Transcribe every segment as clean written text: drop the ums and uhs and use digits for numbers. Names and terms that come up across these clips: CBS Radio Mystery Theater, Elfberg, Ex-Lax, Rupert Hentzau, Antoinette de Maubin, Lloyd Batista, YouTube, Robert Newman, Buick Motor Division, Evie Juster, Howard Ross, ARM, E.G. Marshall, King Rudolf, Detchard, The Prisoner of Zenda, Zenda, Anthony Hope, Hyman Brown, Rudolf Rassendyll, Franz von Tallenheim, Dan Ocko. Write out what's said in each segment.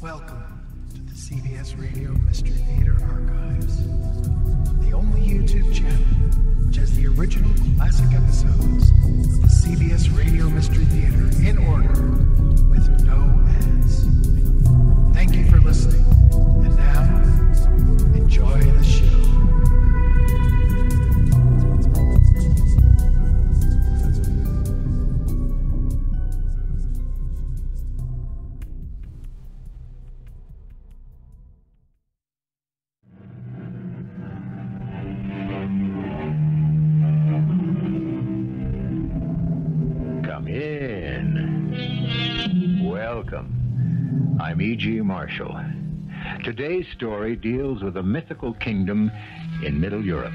Welcome to the CBS Radio Mystery Theater Archives, the only YouTube channel which has the original classic episodes of the CBS Radio Mystery Theater in order with no ads. Thank you for listening, and now, enjoy the show. I'm E.G. Marshall. Today's story deals with a mythical kingdom in Middle Europe.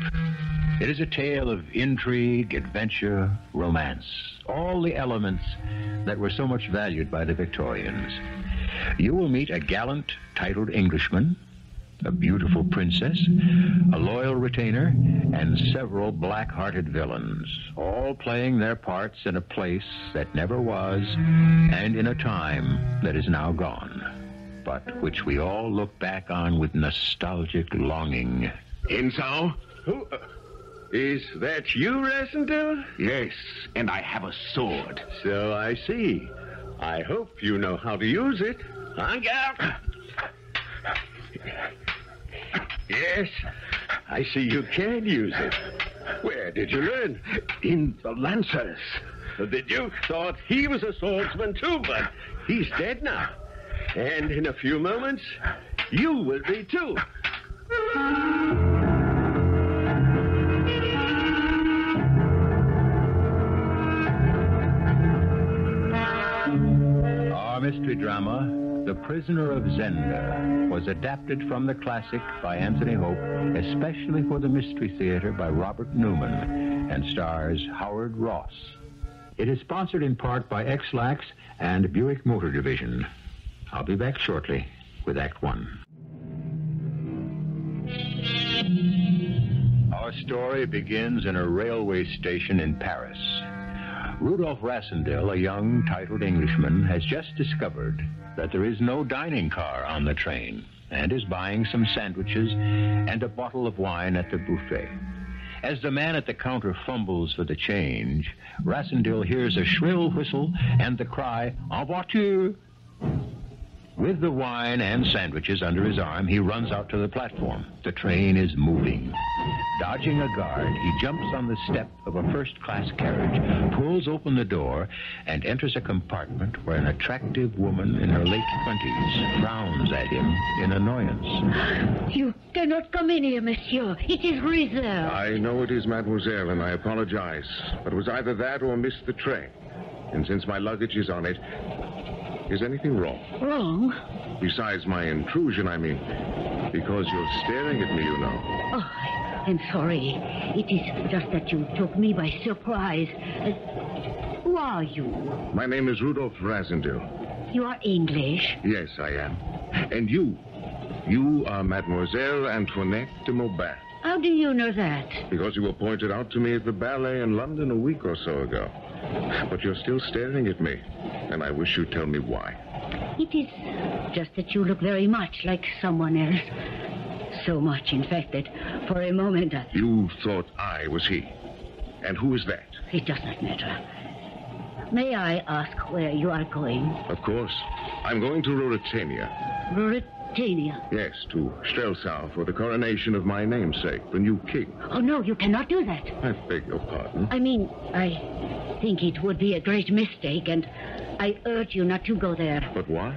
It is a tale of intrigue, adventure, romance, all the elements that were so much valued by the Victorians. You will meet a gallant, titled Englishman, a beautiful princess, a loyal retainer, and several black-hearted villains, all playing their parts in a place that never was and in a time that is now gone, but which we all look back on with nostalgic longing. Hentzau? Who? Is that you, Rassendyll? Yes, and I have a sword. So I see. I hope you know how to use it. Hang out! Yes, I see you can use it. Where did you learn? In the Lancers. The Duke thought he was a swordsman too, but he's dead now. And in a few moments, you will be too. Our mystery drama, The Prisoner of Zenda, was adapted from the classic by Anthony Hope, especially for the Mystery Theater by Robert Newman, and stars Howard Ross. It is sponsored in part by Ex-Lax and Buick Motor Division. I'll be back shortly with Act One. Our story begins in a railway station in Paris. Rudolf Rassendyll, a young, titled Englishman, has just discovered that there is no dining car on the train and is buying some sandwiches and a bottle of wine at the buffet. As the man at the counter fumbles for the change, Rassendyll hears a shrill whistle and the cry, "En voiture!" With the wine and sandwiches under his arm, he runs out to the platform. The train is moving. Dodging a guard, he jumps on the step of a first-class carriage, pulls open the door, and enters a compartment where an attractive woman in her late 20s frowns at him in annoyance. You cannot come in here, monsieur. It is reserved. I know it is, mademoiselle, and I apologize. But it was either that or missed the train. And since my luggage is on it... Is anything wrong? Wrong? Besides my intrusion, I mean. Because you're staring at me, you know. Oh, I'm sorry. It is just that you took me by surprise. Who are you? My name is Rudolf Rassendyll. You are English? Yes, I am. And you? You are Mademoiselle Antoinette de Maubin. How do you know that? Because you were pointed out to me at the ballet in London a week or so ago. But you're still staring at me, and I wish you'd tell me why. It is just that you look very much like someone else. So much, in fact, that for a moment I... You thought I was he. And who is that? It does not matter. May I ask where you are going? Of course. I'm going to Ruritania. Ruritania? Yes, to Strelsau for the coronation of my namesake, the new king. Oh, no, you cannot do that. I beg your pardon. I mean, I think it would be a great mistake, and I urge you not to go there. But why?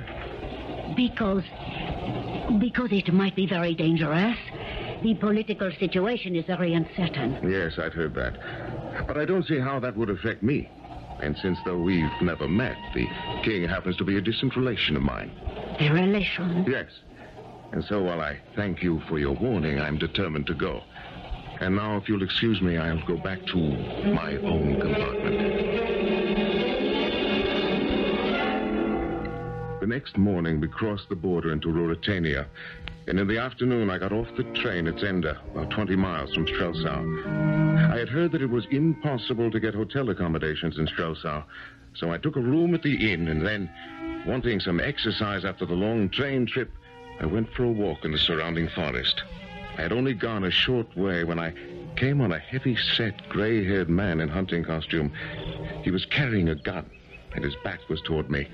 Because it might be very dangerous. The political situation is very uncertain. Yes, I've heard that. But I don't see how that would affect me. And since, though we've never met, the king happens to be a distant relation of mine. A relation? Yes. And so while I thank you for your warning, I'm determined to go. And now, if you'll excuse me, I'll go back to my own compartment. The next morning, we crossed the border into Ruritania. And in the afternoon, I got off the train at Zenda, about 20 miles from Strelsau. I had heard that it was impossible to get hotel accommodations in Strelsau, so I took a room at the inn, and then, wanting some exercise after the long train trip, I went for a walk in the surrounding forest. I had only gone a short way when I came on a heavy-set, gray-haired man in hunting costume. He was carrying a gun, and his back was toward me.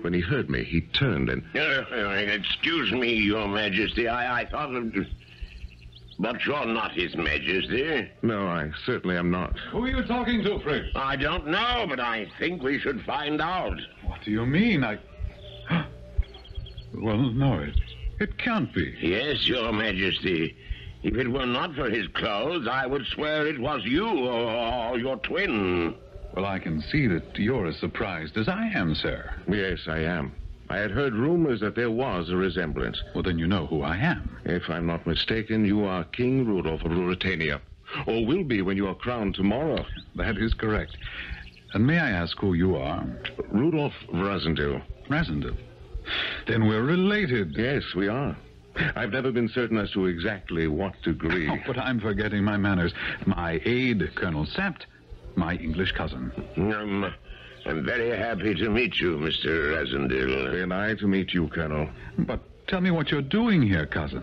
When he heard me, he turned and... Excuse me, Your Majesty. I thought of... But you're not His Majesty. No, I certainly am not. Who are you talking to, Fritz? I don't know, but I think we should find out. What do you mean? Well, no, it can't be. Yes, Your Majesty. If it were not for his clothes, I would swear it was you or your twin. Well, I can see that you're as surprised as I am, sir. Yes, I am. I had heard rumors that there was a resemblance. Well, then you know who I am. If I'm not mistaken, you are King Rudolf of Ruritania, or will be when you are crowned tomorrow. That is correct. And may I ask who you are? Rudolf Rassendyll. Rassendyll? Then we're related. Yes, we are. I've never been certain as to exactly what degree. Oh, but I'm forgetting my manners. My aide, Colonel Sapt, my English cousin. I'm very happy to meet you, Mr. Rassendyll. And I to meet you, Colonel. But tell me what you're doing here, cousin.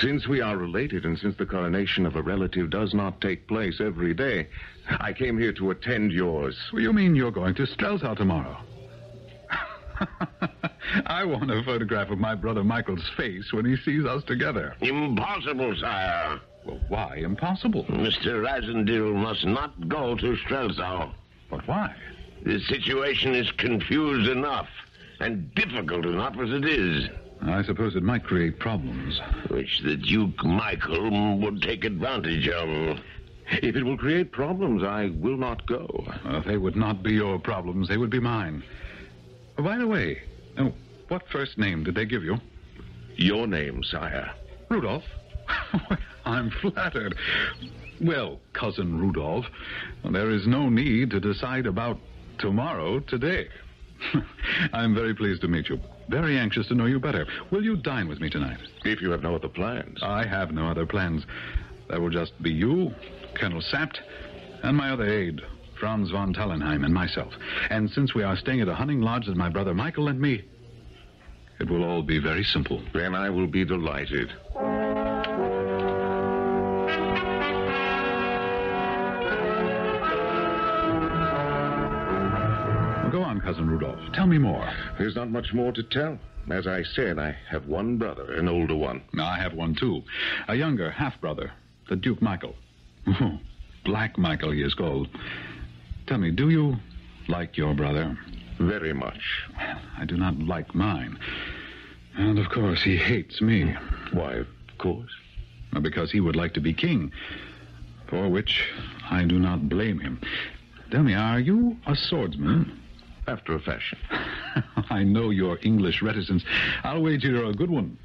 Since we are related and since the coronation of a relative does not take place every day, I came here to attend yours. Well, you mean you're going to Strelsau tomorrow? I want a photograph of my brother Michael's face when he sees us together. Impossible, sire. Well, why impossible? Mr. Rassendyll must not go to Strelsau. But why? The situation is confused enough and difficult enough as it is. I suppose it might create problems. Which the Duke Michael would take advantage of. If it will create problems, I will not go. They would not be your problems. They would be mine. By the way, what first name did they give you? Your name, sire. Rudolf? I'm flattered. Well, Cousin Rudolf, there is no need to decide about tomorrow today. I'm very pleased to meet you. Very anxious to know you better. Will you dine with me tonight? If you have no other plans. I have no other plans. There will just be you, Colonel Sapt, and my other aide, Franz von Tallenheim, and myself. And since we are staying at a hunting lodge that my brother Michael lent me, it will all be very simple. Then I will be delighted. Cousin Rudolf, tell me more. There's not much more to tell. As I said, I have one brother, an older one. I have one, too. A younger half-brother, the Duke Michael. Black Michael, he is called. Tell me, do you like your brother? Very much. Well, I do not like mine. And, of course, he hates me. Why, of course? Because he would like to be king, for which I do not blame him. Tell me, are you a swordsman? After a fashion. I know your English reticence. I'll wager you're a good one.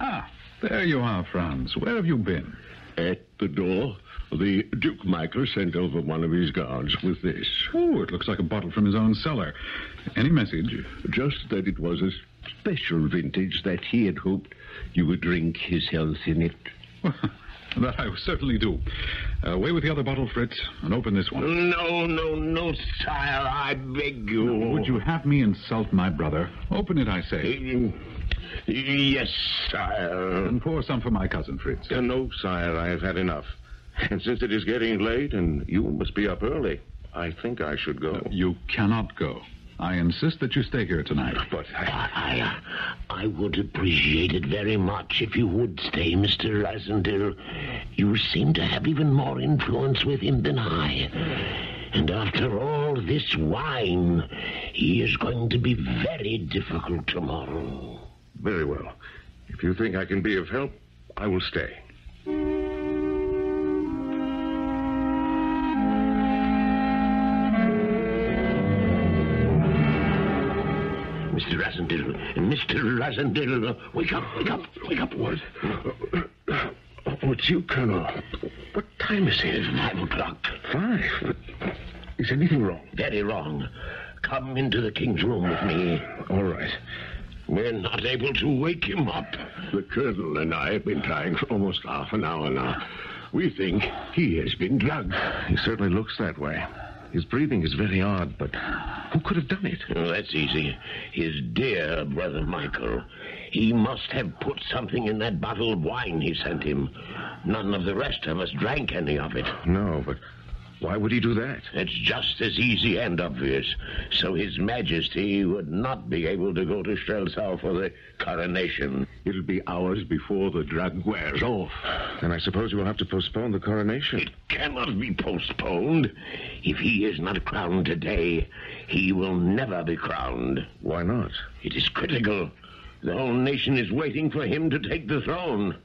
Ah, there you are, Franz. Where have you been? At the door. The Duke Michael sent over one of his guards with this. Oh, it looks like a bottle from his own cellar. Any message? Just that it was a special vintage that he had hoped you would drink his health in it. That I certainly do. Away with the other bottle, Fritz, and open this one. No, sire, I beg you. Now, would you have me insult my brother? Open it, I say. Yes, sire. And pour some for my cousin, Fritz. No, sire, I have had enough. And since it is getting late and you must be up early, I think I should go. You cannot go. I insist that you stay here tonight. But I would appreciate it very much if you would stay, Mr. Rassendyll. You seem to have even more influence with him than I. And after all this wine, he is going to be very difficult tomorrow. Very well. If you think I can be of help, I will stay. Mr. Rassendyll, Mr. Rassendyll, wake up. What? Oh, it's you, Colonel. What time is it? 5 o'clock. 5? Is anything wrong? Very wrong. come into the king's room with me. All right. We're not able to wake him up. The colonel and I have been trying for almost half an hour now. We think he has been drugged. He certainly looks that way. His breathing is very odd, but who could have done it? Oh, that's easy. His dear brother Michael. He must have put something in that bottle of wine he sent him. None of the rest of us drank any of it. No, but why would he do that? It's just as easy and obvious. So His Majesty would not be able to go to Strelsau for the coronation. It'll be hours before the drug wears off. Then I suppose you will have to postpone the coronation. It cannot be postponed. If he is not crowned today, he will never be crowned. Why not? It is critical. The whole nation is waiting for him to take the throne.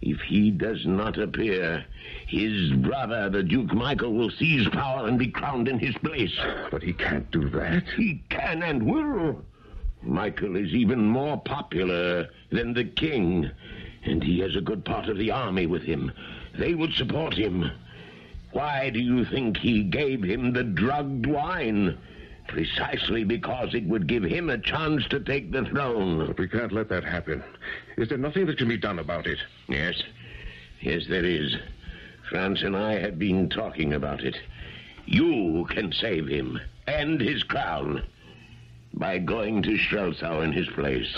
If he does not appear, his brother, the Duke Michael, will seize power and be crowned in his place. But he can't do that. He can and will. Michael is even more popular than the king, and he has a good part of the army with him. They would support him. Why do you think he gave him the drugged wine? Precisely because it would give him a chance to take the throne. But we can't let that happen. Is there nothing that can be done about it? Yes. Yes, there is. Franz and I have been talking about it. You can save him and his crown by going to Strelsau in his place.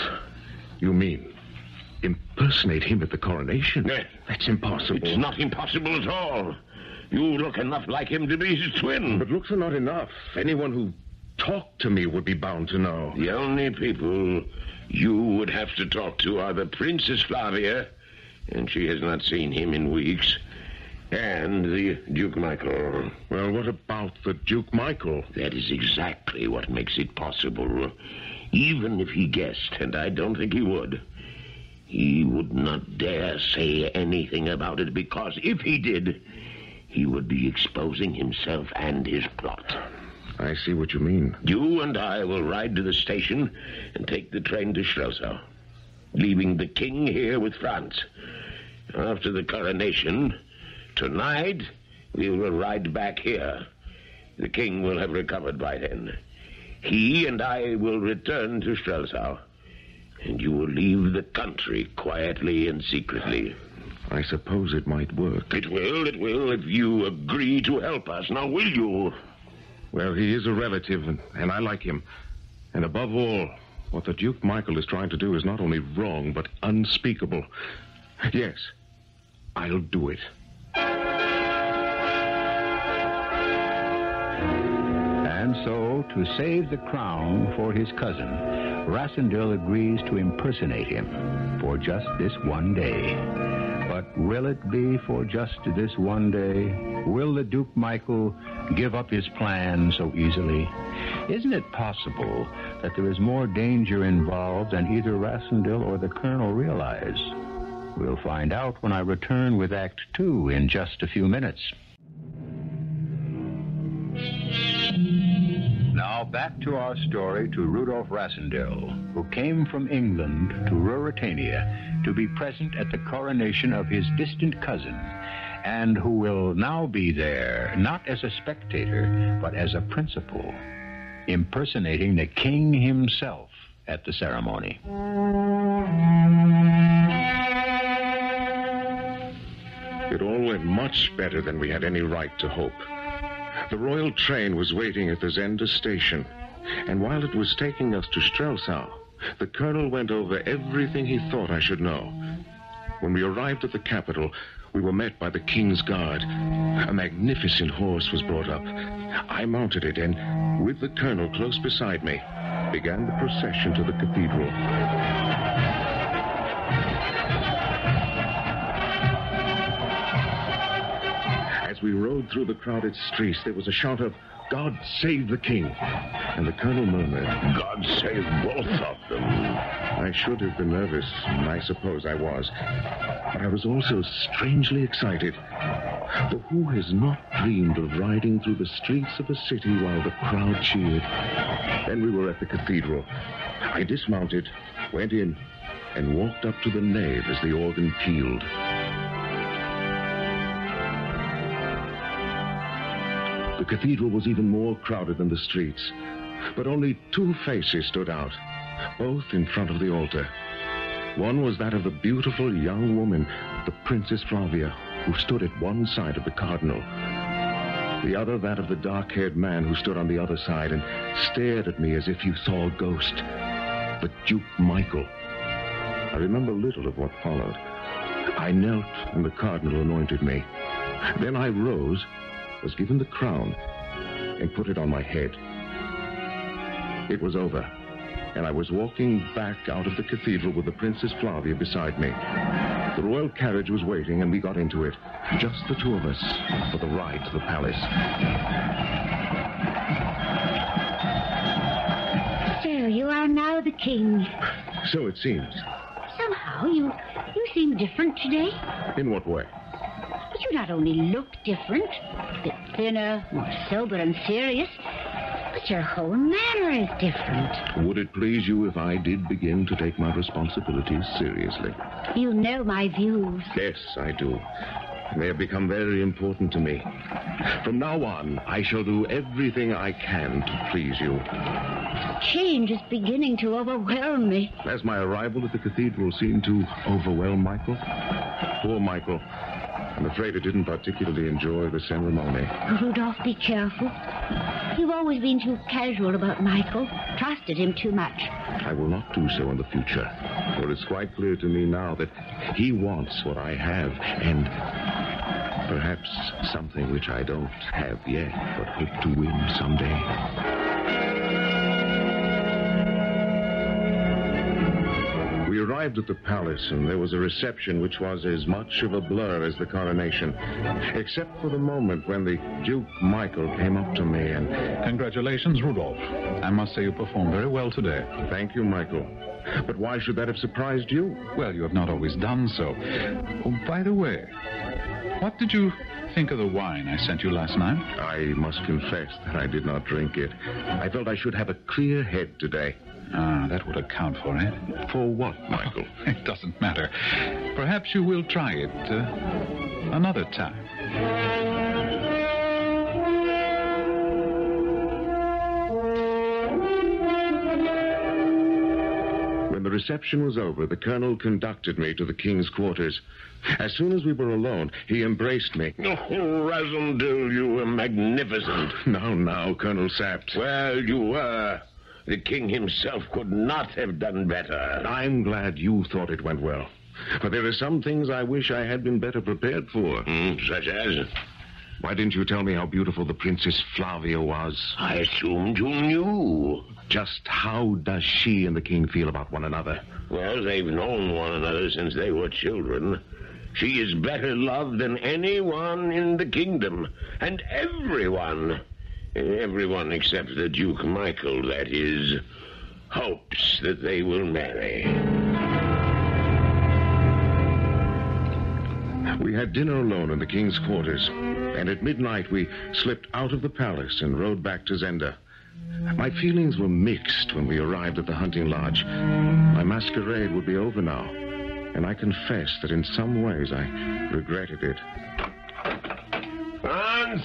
You mean impersonate him at the coronation? No. That's impossible. It's not impossible at all. You look enough like him to be his twin. But looks are not enough. Anyone who talk to me would be bound to know. The only people you would have to talk to are the Princess Flavia, and she has not seen him in weeks, and the Duke Michael. Well, what about the Duke Michael? That is exactly what makes it possible. Even if he guessed, and I don't think he would not dare say anything about it, because if he did, he would be exposing himself and his plot. I see what you mean. You and I will ride to the station and take the train to Strelsau, leaving the king here with Franz. After the coronation, tonight, we will ride back here. The king will have recovered by then. He and I will return to Strelsau, and you will leave the country quietly and secretly. I suppose it might work. It will, if you agree to help us. Now, will you? Well, he is a relative, and I like him. And above all, what the Duke Michael is trying to do is not only wrong, but unspeakable. Yes, I'll do it. And so, to save the crown for his cousin, Rassendyll agrees to impersonate him for just this one day. But will it be for just this one day? Will the Duke Michael give up his plan so easily? Isn't it possible that there is more danger involved than either Rassendyll or the Colonel realize? We'll find out when I return with Act Two in just a few minutes. Now back to our story to Rudolf Rassendyll, who came from England to Ruritania to be present at the coronation of his distant cousin, and who will now be there not as a spectator, but as a principal, impersonating the king himself at the ceremony. It all went much better than we had any right to hope. The royal train was waiting at the Zenda station, and while it was taking us to Strelsau, the colonel went over everything he thought I should know. When we arrived at the capital, we were met by the king's guard. A magnificent horse was brought up. I mounted it and, with the colonel close beside me, began the procession to the cathedral. As we rode through the crowded streets, there was a shout of, "God save the king!" And the colonel murmured, "God save both of them." I should have been nervous, and I suppose I was. But I was also strangely excited. For who has not dreamed of riding through the streets of a city while the crowd cheered? Then we were at the cathedral. I dismounted, went in, and walked up to the nave as the organ pealed. The cathedral was even more crowded than the streets. but only two faces stood out, both in front of the altar. One was that of the beautiful young woman, the Princess Flavia, who stood at one side of the cardinal. The other that of the dark-haired man who stood on the other side and stared at me as if you saw a ghost, the Duke Michael. I remember little of what followed. I knelt and the cardinal anointed me. Then I rose, was given the crown, and put it on my head. It was over, and I was walking back out of the cathedral with the Princess Flavia beside me. The royal carriage was waiting, and we got into it, just the two of us, for the ride to the palace. So you are now the king. So it seems. Somehow you seem different today. In what way? You not only look different, a bit thinner, more sober and serious, but your whole manner is different. Would it please you if I did begin to take my responsibilities seriously? You know my views. Yes, I do. They have become very important to me. From now on, I shall do everything I can to please you. Change is beginning to overwhelm me. Has my arrival at the cathedral seemed to overwhelm Michael? Poor Michael. I'm afraid I didn't particularly enjoy the ceremony. Rudolf, be careful. You've always been too casual about Michael. Trusted him too much. I will not do so in the future. For it's quite clear to me now that he wants what I have, and perhaps something which I don't have yet, but hope to win someday. We arrived at the palace, and there was a reception which was as much of a blur as the coronation, except for the moment when the Duke Michael came up to me and... Congratulations, Rudolf. I must say you performed very well today. Thank you, Michael. But why should that have surprised you? Well, you have not always done so. Oh, by the way, what did you think of the wine I sent you last night? I must confess that I did not drink it. I felt I should have a clear head today. Ah, that would account for it. For what, Michael? Oh, it doesn't matter. Perhaps you will try it another time. When the reception was over, the colonel conducted me to the king's quarters. As soon as we were alone, he embraced me. Oh, Rassendyll, you were magnificent. Now, Colonel Sapt. Well, you were. The king himself could not have done better. I'm glad you thought it went well. But there are some things I wish I had been better prepared for. Such as? Why didn't you tell me how beautiful the Princess Flavia was? I assumed you knew. Just how does she and the king feel about one another? Well, they've known one another since they were children. She is better loved than anyone in the kingdom. And everyone except the Duke Michael, that is, hopes that they will marry. We had dinner alone in the king's quarters. And at midnight, we slipped out of the palace and rode back to Zenda. My feelings were mixed when we arrived at the hunting lodge. My masquerade would be over now, and I confess that in some ways I regretted it. Franz!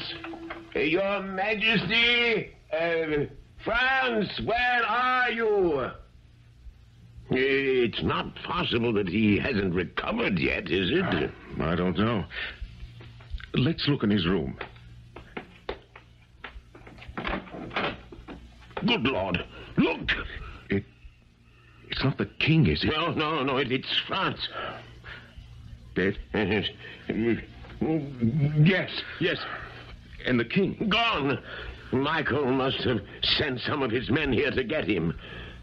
Your Majesty! Franz, where are you? It's not possible that he hasn't recovered yet, is it? I don't know. Let's look in his room. Good Lord, look! It's not the king, is it? No, it's Franz. Dead? Yes. And the king? Gone! Michael must have sent some of his men here to get him.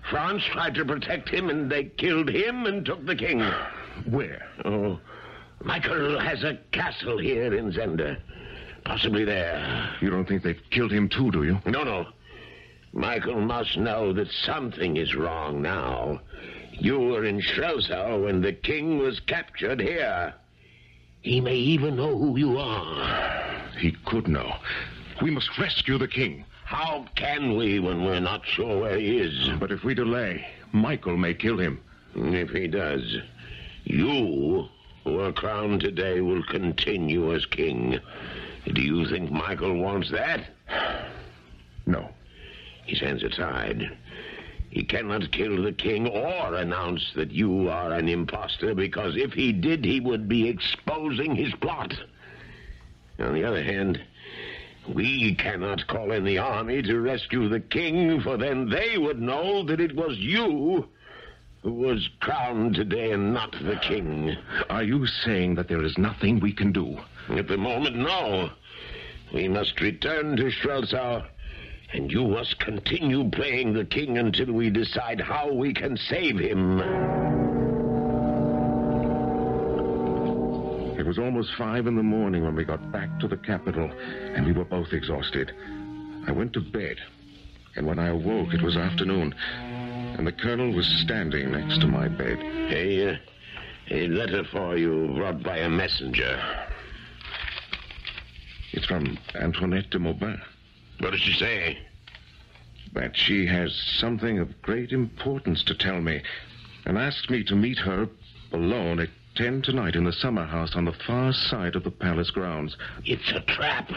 Franz tried to protect him, and they killed him and took the king. Where? Oh, Michael has a castle here in Zenda. Possibly there. You don't think they've killed him too, do you? No. Michael must know that something is wrong now. You were in Strelsau when the king was captured here. He may even know who you are. He could know. We must rescue the king. How can we when we're not sure where he is? But if we delay, Michael may kill him. If he does, you, who are crowned today, will continue as king. Do you think Michael wants that? No. He sends it aside. He cannot kill the king or announce that you are an imposter, because if he did, he would be exposing his plot. On the other hand, we cannot call in the army to rescue the king, for then they would know that it was you who was crowned today and not the king. Are you saying that there is nothing we can do? At the moment, no. We must return to Strelsau. And you must continue playing the king until we decide how we can save him. It was almost 5 in the morning when we got back to the capital, and we were both exhausted. I went to bed, and when I awoke, it was afternoon, and the colonel was standing next to my bed. A letter for you brought by a messenger. It's from Antoinette de Maubin. What does she say? That she has something of great importance to tell me, and asked me to meet her alone at 10 tonight in the summer house on the far side of the palace grounds. It's a trap.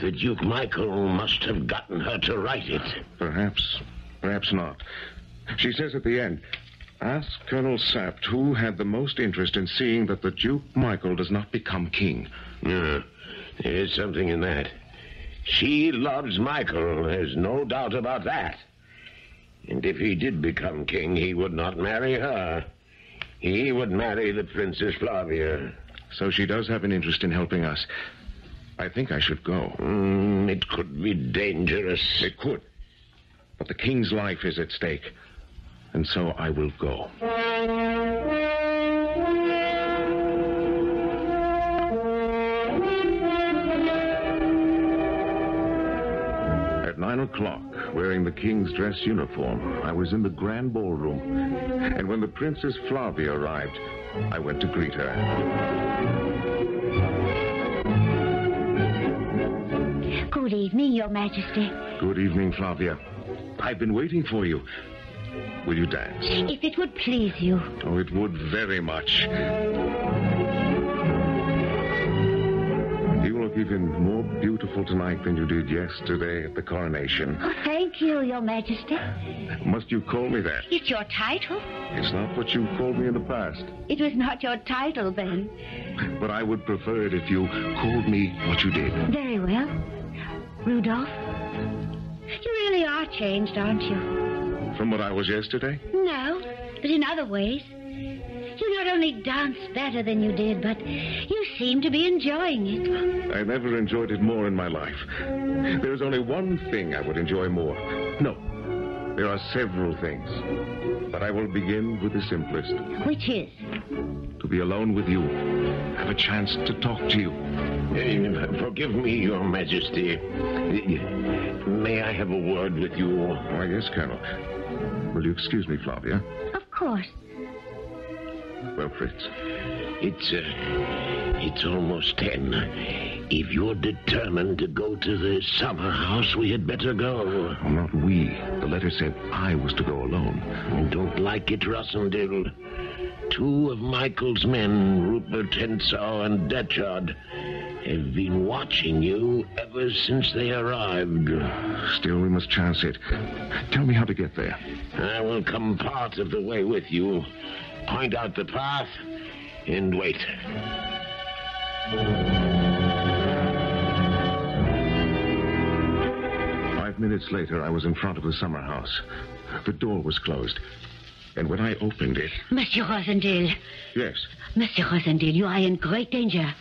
The Duke Michael must have gotten her to write it. Perhaps. Perhaps not. She says at the end, ask Colonel Sapt who had the most interest in seeing that the Duke Michael does not become king. Yeah, there is something in that. She loves Michael, there's no doubt about that. And if he did become king, he would not marry her. He would marry the Princess Flavia. So she does have an interest in helping us. I think I should go. It could be dangerous. It could. But the king's life is at stake. And so I will go. At 9 o'clock, wearing the king's dress uniform, I was in the grand ballroom. And when the Princess Flavia arrived, I went to greet her. Good evening, Your Majesty. Good evening, Flavia. I've been waiting for you. Will you dance? If it would please you. Oh, it would very much. Even more beautiful tonight than you did yesterday at the coronation. Oh, thank you, Your Majesty. Must you call me that? It's your title. It's not what you called me in the past. It was not your title then. But I would prefer it if you called me what you did. Very well. Rudolf, you really are changed, aren't you? From what I was yesterday? No, but in other ways. You not only dance better than you did, but you seem to be enjoying it. I never enjoyed it more in my life. There is only one thing I would enjoy more. No, there are several things. But I will begin with the simplest. Which is? To be alone with you. Have a chance to talk to you. Forgive me, Your Majesty. May I have a word with you? Why, yes, Colonel. Will you excuse me, Flavia? Of course. Well, Fritz. It's almost 10. If you're determined to go to the summer house, we had better go. Oh, not we. The letter said I was to go alone. I don't like it, Rassendyll. 2 of Michael's men, Rupert Hentzau and Detchard, have been watching you ever since they arrived. Still, we must chance it. Tell me how to get there. I will come part of the way with you. Point out the path and wait. Five minutes later, I was in front of the summer house. The door was closed. And when I opened it... Monsieur Rassendyll. Yes? Monsieur Rassendyll, you are in great danger.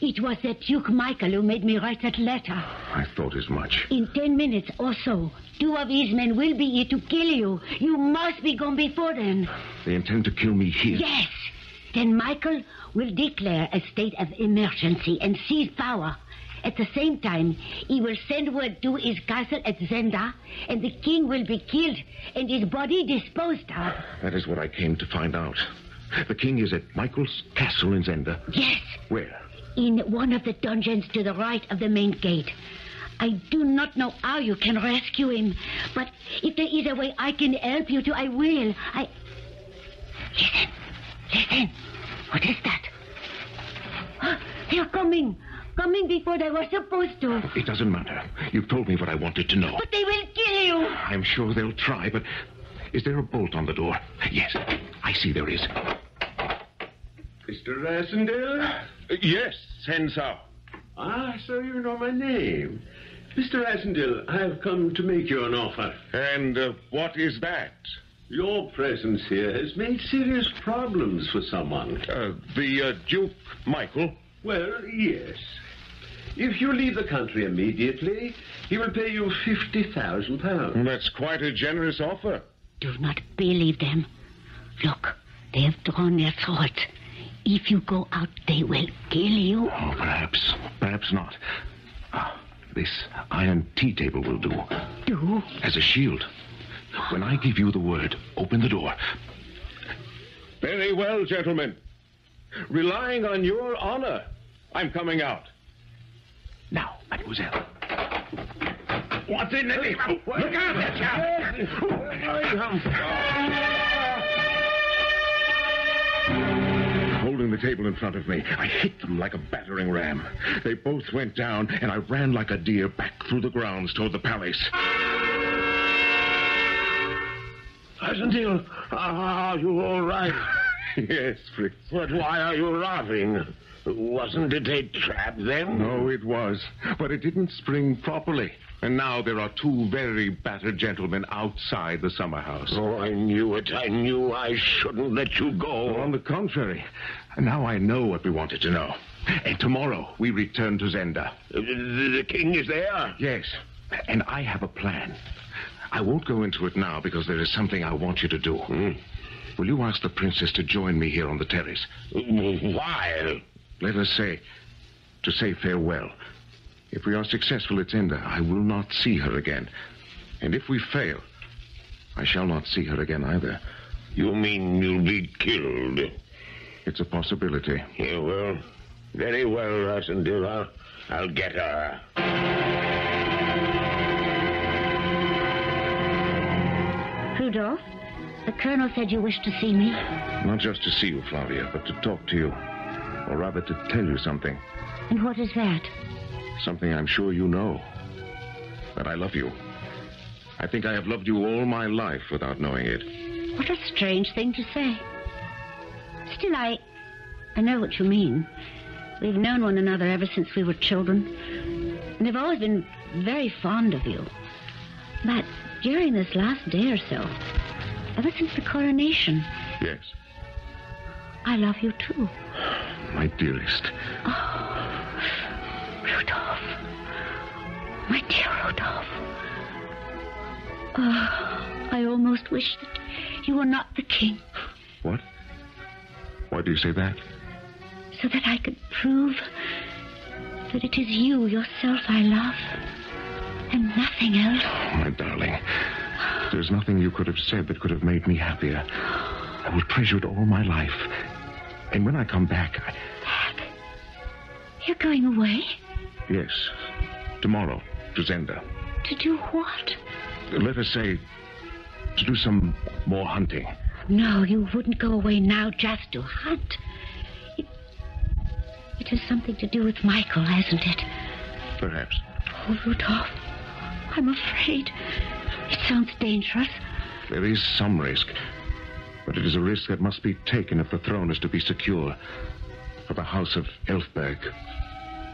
It was that Duke Michael who made me write that letter. I thought as much. In 10 minutes or so, 2 of his men will be here to kill you. You must be gone before then. They intend to kill me here? Yes. Then Michael will declare a state of emergency and seize power. At the same time, he will send word to his castle at Zenda, and the king will be killed and his body disposed of. That is what I came to find out. The king is at Michael's castle in Zenda. Yes. Where? In one of the dungeons to the right of the main gate. I do not know how you can rescue him, but if there is a way I can help you to, I will. Listen. Listen. What is that? Oh, they are coming. Coming before they were supposed to. It doesn't matter. You've told me what I wanted to know. But they will kill you. I'm sure they'll try, but is there a bolt on the door? Yes, I see there is. Mr. Rassendyll? Yes, Hentzau. Ah, so you know my name. Mr. Rassendyll, I have come to make you an offer. And what is that? Your presence here has made serious problems for someone. Duke Michael? Well, yes. If you leave the country immediately, he will pay you £50,000. That's quite a generous offer. Do not believe them. Look, they have drawn their swords. If you go out, they will kill you. Oh, perhaps. Perhaps not. This iron tea table will do. Do? As a shield. When I give you the word, open the door. Very well, gentlemen. Relying on your honor, I'm coming out. Now, mademoiselle. What's in the name? Look out! Holding the table in front of me, I hit them like a battering ram. They both went down, and I ran like a deer back through the grounds toward the palace. Rassendyll, are you all right? Yes, Fritz. But why are you laughing? Wasn't it a trap then? No, it was. But it didn't spring properly. And now there are two very battered gentlemen outside the summer house. Oh, I knew it. I knew I shouldn't let you go. Well, on the contrary. Now I know what we wanted to know. And tomorrow we return to Zenda. The king is there? Yes. And I have a plan. I won't go into it now because there is something I want you to do. Mm. Will you ask the princess to join me here on the terrace? Why? Let us say, to say farewell. If we are successful at Zenda, I will not see her again. And if we fail, I shall not see her again either. You mean you'll be killed? It's a possibility. Yeah, well, very well, Rassendyll. I'll get her. Rudolf, the colonel said you wished to see me. Not just to see you, Flavia, but to talk to you. Or rather, to tell you something. And what is that? Something I'm sure you know. That I love you. I think I have loved you all my life without knowing it. What a strange thing to say. Still, I know what you mean. We've known one another ever since we were children. And I've always been very fond of you. But during this last day or so, ever since the coronation... Yes. I love you, too. My dearest. Oh, Rudolf. My dear Rudolf. Oh, I almost wish that you were not the king. What? Why do you say that? So that I could prove that it is you yourself I love and nothing else. Oh, my darling, there's nothing you could have said that could have made me happier. I will treasure it all my life. And when I come back, Back? You're going away? Yes. Tomorrow, to Zenda. To do what? Let us say, to do some more hunting. No, you wouldn't go away now just to hunt. It has something to do with Michael, hasn't it? Perhaps. Oh, Rudolf, I'm afraid. It sounds dangerous. There is some risk. But it is a risk that must be taken if the throne is to be secure for the House of Elfberg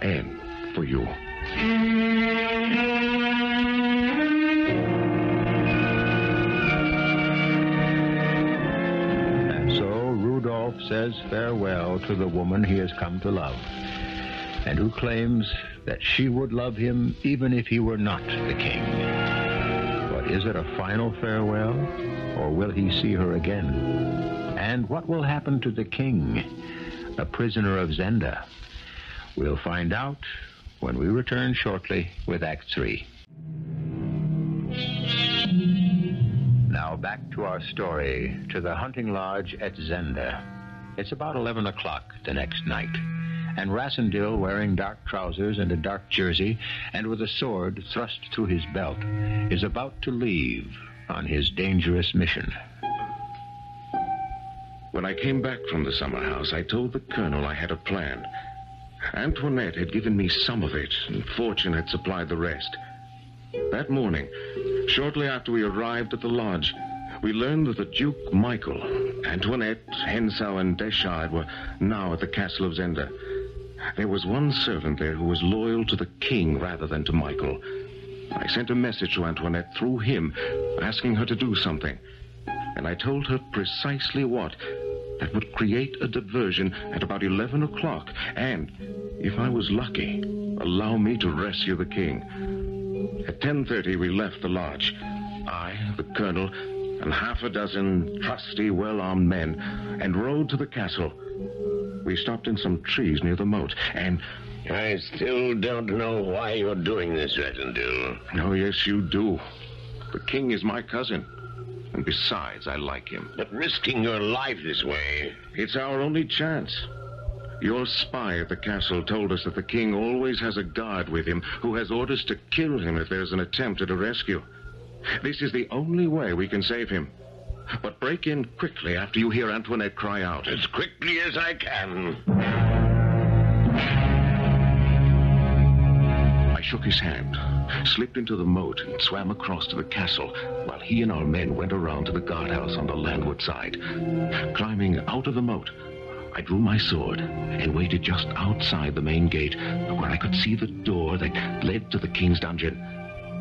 and for you. And so Rudolf says farewell to the woman he has come to love, and who claims that she would love him even if he were not the king. But is it a final farewell? Or will he see her again? And what will happen to the king, a prisoner of Zenda? We'll find out when we return shortly with Act 3. Now back to our story, to the hunting lodge at Zenda. It's about 11 o'clock the next night, and Rassendyll, wearing dark trousers and a dark jersey, and with a sword thrust through his belt, is about to leave on his dangerous mission. When I came back from the summer house, I told the colonel I had a plan. Antoinette had given me some of it, and fortune had supplied the rest. That morning, shortly after we arrived at the lodge, we learned that the Duke Michael, Antoinette, Hentzau, and Detchard were now at the castle of Zenda. There was one servant there who was loyal to the king rather than to Michael. I sent a message to Antoinette through him, asking her to do something. And I told her precisely what. That would create a diversion at about 11 o'clock, and, if I was lucky, allow me to rescue the king. At 10:30, we left the lodge. I, the colonel, and half a dozen trusty, well-armed men, and rode to the castle. We stopped in some trees near the moat, and... I still don't know why you're doing this, Rassendyll. Oh, yes, you do. The king is my cousin. And besides, I like him. But risking your life this way... It's our only chance. Your spy at the castle told us that the king always has a guard with him who has orders to kill him if there's an attempt at a rescue. This is the only way we can save him. But break in quickly after you hear Antoinette cry out. As quickly as I can. I shook his hand, slipped into the moat, and swam across to the castle while he and our men went around to the guardhouse on the landward side. Climbing out of the moat, I drew my sword and waited just outside the main gate where I could see the door that led to the king's dungeon.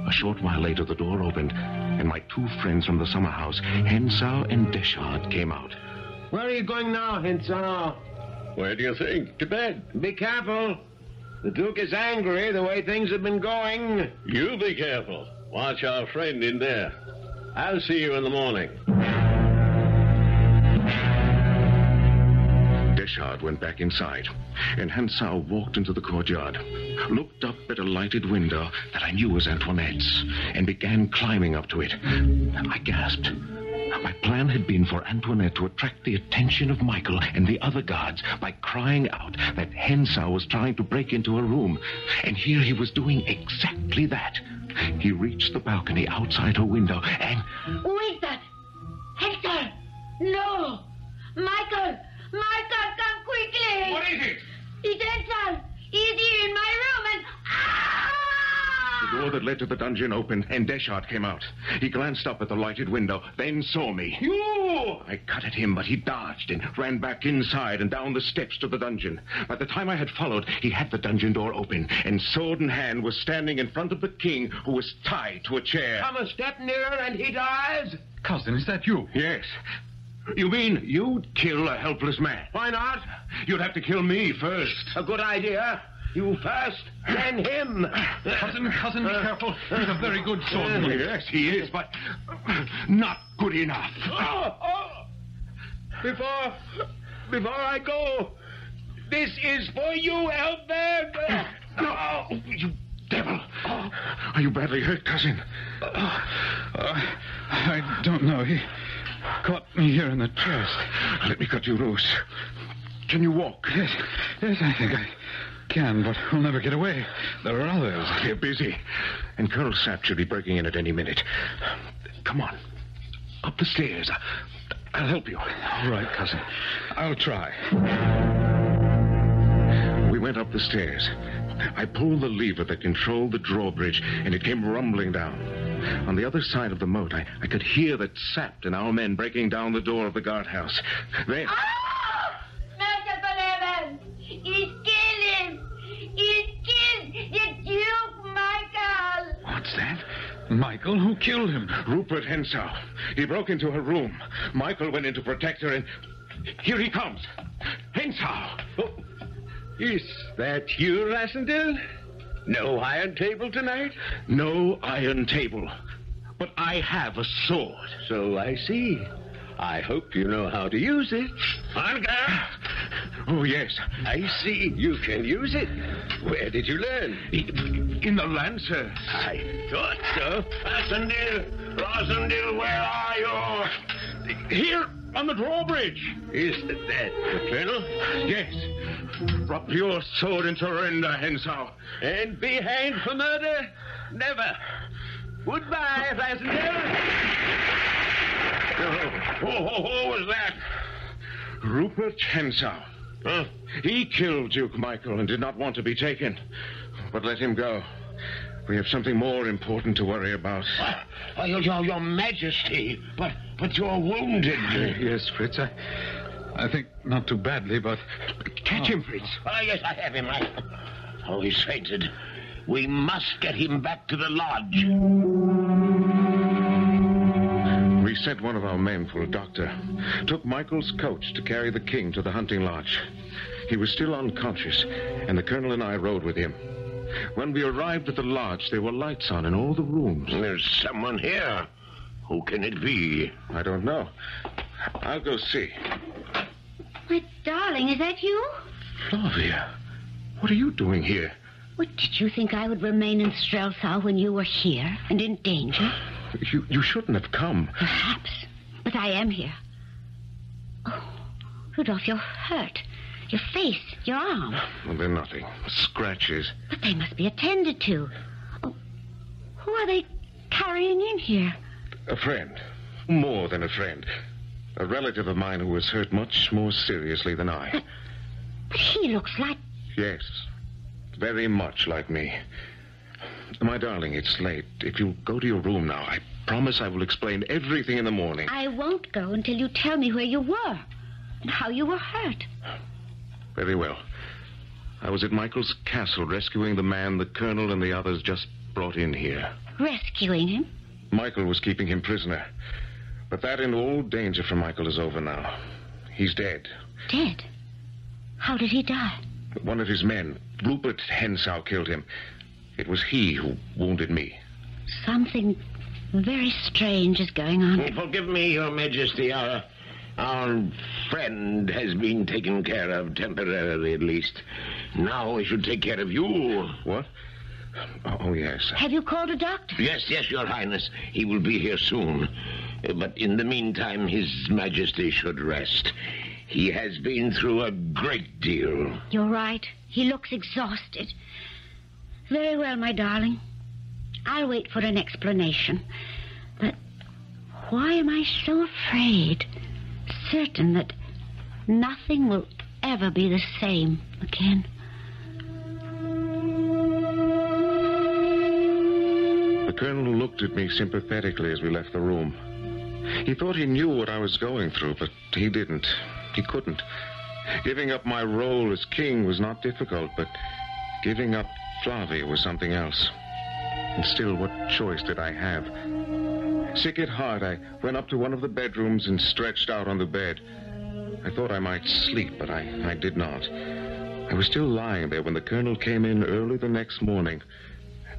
A short while later, the door opened, and my two friends from the summer house, Hentzau and Detchard, came out. Where are you going now, Hentzau? Where do you think? To bed. Be careful. The Duke is angry the way things have been going. You be careful. Watch our friend in there. I'll see you in the morning. Detchard went back inside, and Hentzau walked into the courtyard, looked up at a lighted window that I knew was Antoinette's, and began climbing up to it. I gasped. My plan had been for Antoinette to attract the attention of Michael and the other guards by crying out that Hentzau was trying to break into her room, and here he was doing exactly that. He reached the balcony outside her window and... Who is that? Hector! No! Michael! Michael, come quickly! What is it? It's Hentzau! He's here in my room and... Ah! The door that led to the dungeon opened and Detchard came out. He glanced up at the lighted window, then saw me. You! I cut at him, but he dodged and ran back inside and down the steps to the dungeon. By the time I had followed, he had the dungeon door open and sword in hand was standing in front of the king, who was tied to a chair. Come a step nearer and he dies? Cousin, is that you? Yes. You mean you'd kill a helpless man? Why not? You'd have to kill me first. A good idea. You first, then him. Cousin, be careful. He's a very good swordsman. Yes, he is, but not good enough. Before I go, this is for you, Albert. Oh, you devil. Are you badly hurt, cousin? I don't know. He... caught me here in the chest. Let me cut you loose. Can you walk? Yes, I think I can, but we'll never get away. There are others. They're busy. And Colonel Sapt should be breaking in at any minute. Come on. Up the stairs. I'll help you. All right, cousin. I'll try. We went up the stairs. I pulled the lever that controlled the drawbridge, and it came rumbling down. On the other side of the moat, I could hear that Sapt and our men breaking down the door of the guardhouse. They... Ah! Merciful heavens! He's killed him! He's killed the Duke Michael! What's that? Michael? Who killed him? Rupert Hentzau. He broke into her room. Michael went in to protect her, and... Here he comes! Hentzau! Oh. Is that you, Rassendyll? No iron table tonight? No iron table. But I have a sword. So I see. I hope you know how to use it. Arga! Oh, yes. I see. You can use it. Where did you learn? In the Lancers. I thought so. Rassendyll, where are you? Here. On the drawbridge. Is that the colonel? Yes. Drop your sword and surrender, Hentzau. And be hanged for murder? Never. Goodbye, Rassendyll. Who was that? Rupert Hentzau. Huh? He killed Duke Michael and did not want to be taken, but let him go. We have something more important to worry about. Your Majesty, but you're wounded. Yes, Fritz, I think not too badly, but... Catch him, Fritz. Oh, yes, I have him. Oh, he's fainted. We must get him back to the lodge. We sent one of our men for a doctor. Took Michael's coach to carry the king to the hunting lodge. He was still unconscious, and the colonel and I rode with him. When we arrived at the lodge, there were lights on in all the rooms. There's someone here. Who can it be? I don't know. I'll go see. My darling, is that you? Flavia, what are you doing here? What, did you think I would remain in Strelsau when you were here and in danger? You shouldn't have come. Perhaps, but I am here. Oh, Rudolf, you're hurt. Your face, your arm. Well, they're nothing. Scratches. But they must be attended to. Oh, who are they carrying in here? A friend. More than a friend. A relative of mine who was hurt much more seriously than I. But he looks like... Yes. Very much like me. My darling, it's late. If you'll go to your room now, I promise I will explain everything in the morning. I won't go until you tell me where you were and how you were hurt. Very well. I was at Michael's castle rescuing the man the colonel and the others just brought in here. Rescuing him? Michael was keeping him prisoner. But that and all danger from Michael is over now. He's dead. Dead? How did he die? One of his men, Rupert Hentzau, killed him. It was he who wounded me. Something very strange is going on. Oh, forgive me, Your Majesty, Our friend has been taken care of, temporarily at least. Now we should take care of you. What? Oh, yes. Have you called a doctor? Yes, Your Highness. He will be here soon. But in the meantime, His Majesty should rest. He has been through a great deal. You're right. He looks exhausted. Very well, my darling. I'll wait for an explanation. But why am I so afraid? Certain that nothing will ever be the same again. The colonel looked at me sympathetically as we left the room. He thought he knew what I was going through, but he didn't. He couldn't. Giving up my role as king was not difficult, but giving up Flavia was something else. And still, what choice did I have? Sick at heart, I went up to one of the bedrooms and stretched out on the bed. I thought I might sleep, but I did not. I was still lying there when the colonel came in early the next morning.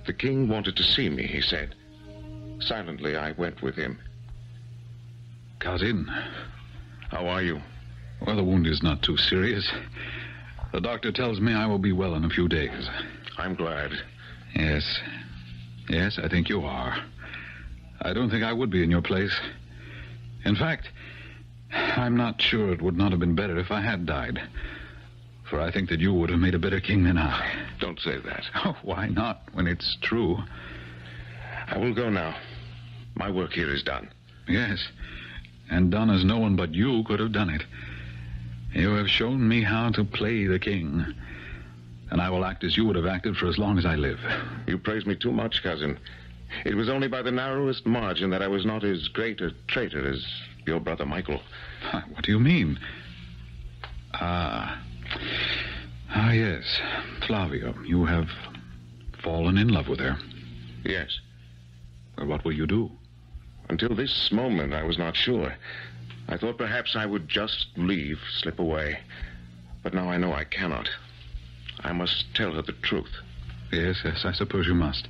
The king wanted to see me, he said. Silently, I went with him. Cousin, how are you? Well, the wound is not too serious. The doctor tells me I will be well in a few days. I'm glad. Yes, I think you are. I don't think I would be in your place. In fact, I'm not sure it would not have been better if I had died. For I think that you would have made a better king than I. Don't say that. Oh, why not, when it's true? I will go now. My work here is done. Yes, and done as no one but you could have done it. You have shown me how to play the king. And I will act as you would have acted for as long as I live. You praise me too much, cousin. It was only by the narrowest margin that I was not as great a traitor as your brother Michael. What do you mean? Ah, yes. Flavia, you have fallen in love with her. Yes. Well, what will you do? Until this moment, I was not sure. I thought perhaps I would just leave, slip away. But now I know I cannot. I must tell her the truth. Yes, I suppose you must.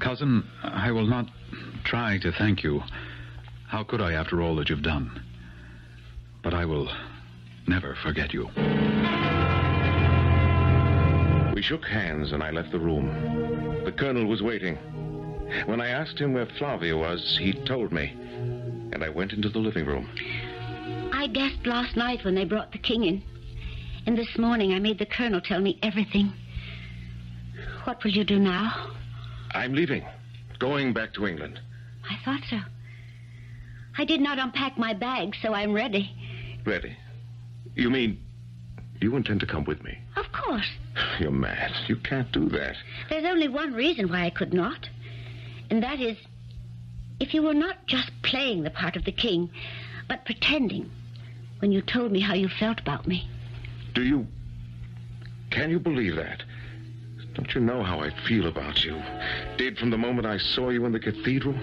Cousin, I will not try to thank you. How could I, after all that you've done? But I will never forget you. We shook hands and I left the room. The colonel was waiting. When I asked him where Flavia was, he told me, and I went into the living room. I guessed last night when they brought the king in. And this morning I made the colonel tell me everything. What will you do now? I'm leaving. Going back to England. I thought so. I did not unpack my bag, so I'm ready. Ready? You mean you intend to come with me? Of course. You're mad. You can't do that. There's only one reason why I could not. And that is, if you were not just playing the part of the king, but pretending when you told me how you felt about me. Do you... can you believe that? Don't you know how I feel about you? Did from the moment I saw you in the cathedral?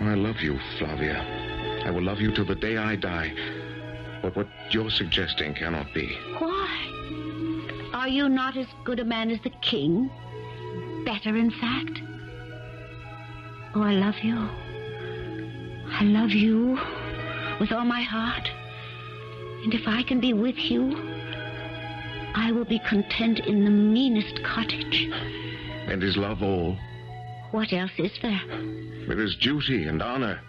I love you, Flavia. I will love you till the day I die. But what you're suggesting cannot be. Why? Are you not as good a man as the king? Better, in fact? Oh, I love you. I love you with all my heart. And if I can be with you, I will be content in the meanest cottage. And is love all? What else is there? There is duty and honor.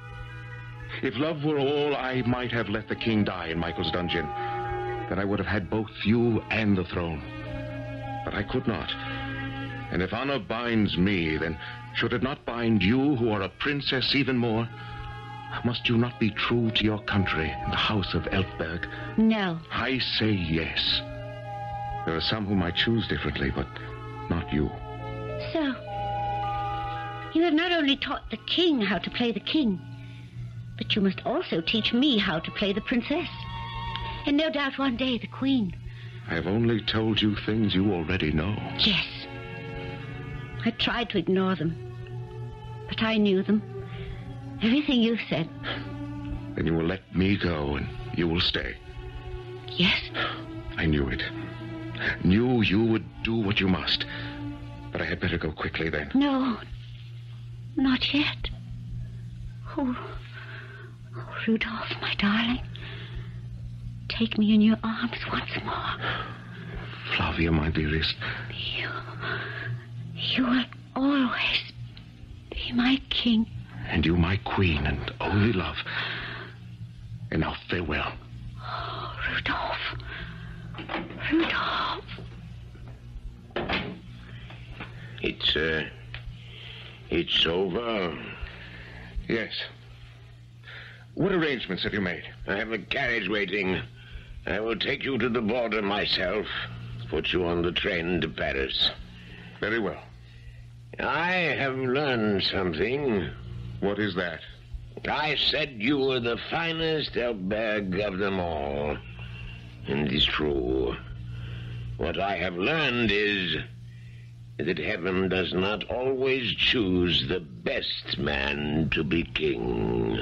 If love were all, I might have let the king die in Michael's dungeon. Then I would have had both you and the throne. But I could not. And if honor binds me, then should it not bind you, who are a princess, even more? Must you not be true to your country and the house of Elfberg? No. I say yes. There are some whom I choose differently, but not you. So, you have not only taught the king how to play the king, but you must also teach me how to play the princess. And no doubt one day the queen. I have only told you things you already know. Yes. I tried to ignore them, but I knew them. Everything you said. Then you will let me go and you will stay. Yes. I knew it. Knew you would do what you must. But I had better go quickly then. No. Not yet. Oh, Rudolf, my darling. Take me in your arms once more. Flavia, my dearest. You will always be my king. And you my queen and only love. And now farewell. Oh, Rudolf. Rudolf. It's over. Yes. What arrangements have you made? I have a carriage waiting. I will take you to the border myself. Put you on the train to Paris. Very well. I have learned something. What is that? I said you were the finest Elfberg of them all. And it's true. What I have learned is that heaven does not always choose the best man to be king.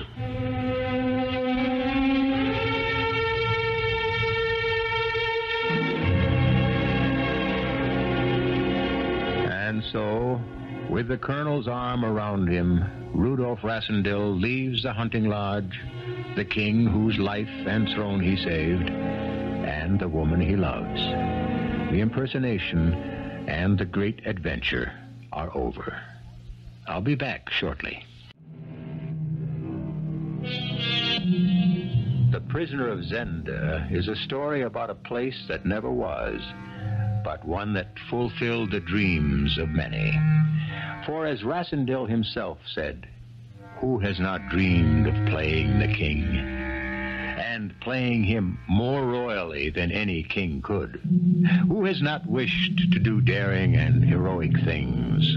And so, with the colonel's arm around him, Rudolf Rassendyll leaves the hunting lodge, the king whose life and throne he saved, and the woman he loves. The impersonation and the great adventure are over. I'll be back shortly. The Prisoner of Zenda is a story about a place that never was, but one that fulfilled the dreams of many. For as Rassendyll himself said, who has not dreamed of playing the king, and playing him more royally than any king could? Who has not wished to do daring and heroic things,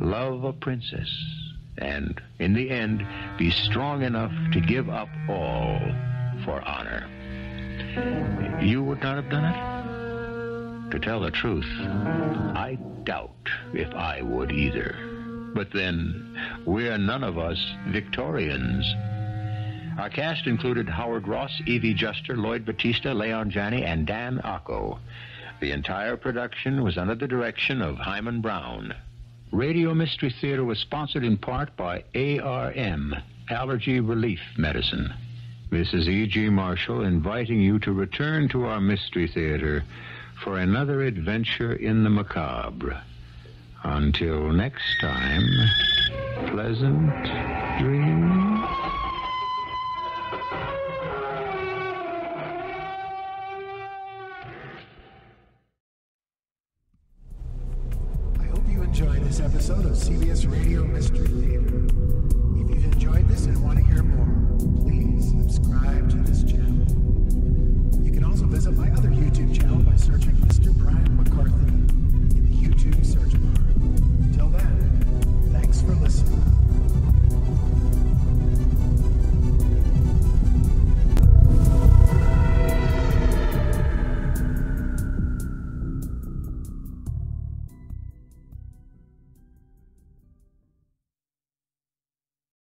love a princess, and in the end be strong enough to give up all for honor? You would not have done it? To tell the truth, I doubt if I would either. But then, we're none of us Victorians. Our cast included Howard Ross, Evie Juster, Lloyd Batista, Leon Janney, and Dan Ocko. The entire production was under the direction of Hyman Brown. Radio Mystery Theater was sponsored in part by ARM, Allergy Relief Medicine. This is E.G. Marshall inviting you to return to our Mystery Theater for another adventure in the macabre. Until next time, pleasant dreams.